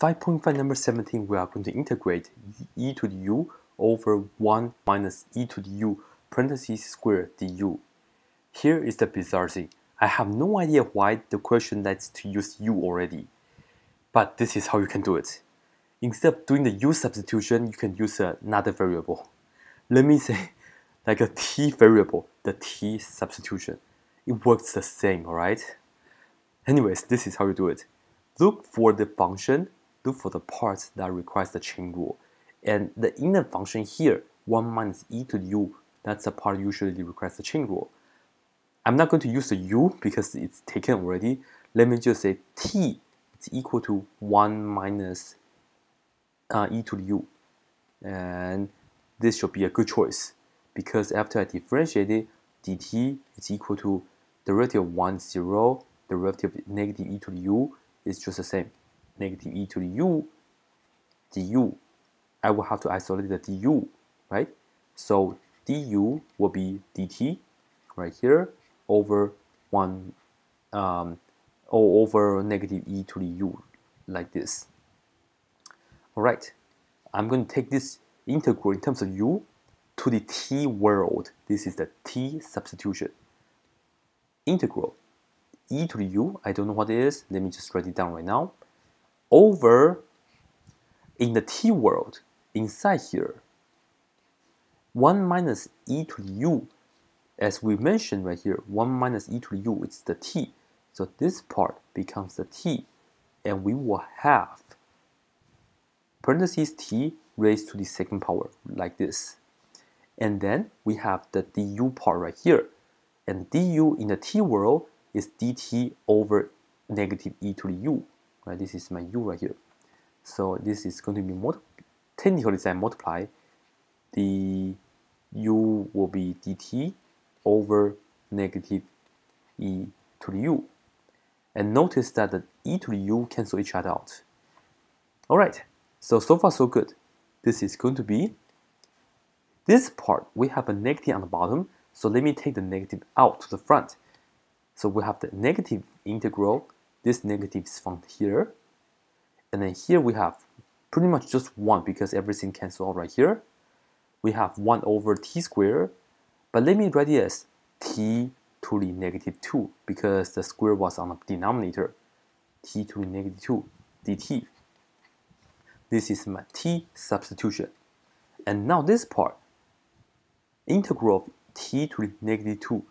5.5 number 17, we are going to integrate e to the u over 1 minus e to the u parentheses squared du. Here is the bizarre thing. I have no idea why the question lets to use u already, but this is how you can do it. Instead of doing the u substitution, you can use another variable. Let me say like a t variable, the t substitution. It works the same, alright? Anyways, this is how you do it. Look for the function, look for the part that requires the chain rule. And the inner function here, 1 minus e to the u, that's the part usually requires the chain rule. I'm not going to use the u because it's taken already. Let me just say t is equal to 1 minus e to the u. And this should be a good choice, because after I differentiate it, dt is equal to derivative of 1, 0, derivative of negative e to the u is just the same. Negative e to the u, du. I will have to isolate the du, right? So du will be dt right here over 1 over negative e to the u, like this. Alright, I'm going to take this integral in terms of u to the t world. This is the t substitution. Integral e to the u, I don't know what it is, let me just write it down right now, over, in the t world, inside here, 1 minus e to the u, as we mentioned right here, 1 minus e to the u, it's the t, so this part becomes the t, and we will have parentheses t raised to the second power, like this. And then we have the du part right here, and du in the t world is dt over negative e to the u, right? This is my u right here. So this is going to be, technically I multiply, the u will be dt over negative e to the u. And notice that the e to the u cancel each other out. Alright, so far so good. This is going to be, this part, we have a negative on the bottom, so let me take the negative out to the front. So we have the negative integral, this negative is from here, and then here we have pretty much just 1 because everything cancels out right here. We have 1 over t squared, but let me write it as t to the negative 2 because the square was on the denominator, t to the negative 2 dt. This is my t substitution. And now this part, integral of t to the negative 2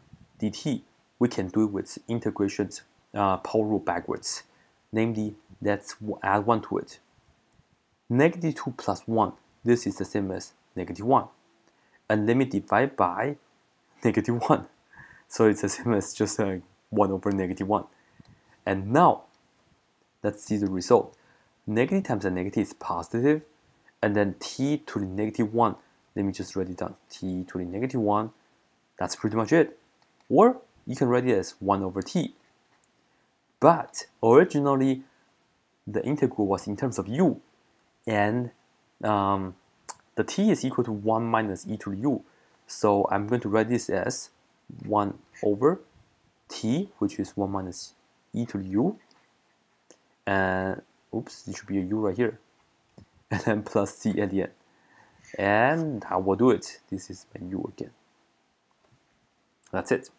dt, we can do it with integration power rule backwards. Namely, let's add 1 to it. Negative 2 plus 1, this is the same as negative 1. And let me divide by negative 1. So it's the same as just 1 over negative 1. And now, let's see the result. Negative times a negative is positive. And then t to the negative 1. Let me just write it down. T to the negative 1. That's pretty much it. Or you can write it as 1 over t. But originally, the integral was in terms of u. And the t is equal to 1 minus e to the u. So I'm going to write this as 1 over t, which is 1 minus e to the u. And, oops, this should be a u right here. And then plus c at the end. And I will do it. This is my u again. That's it.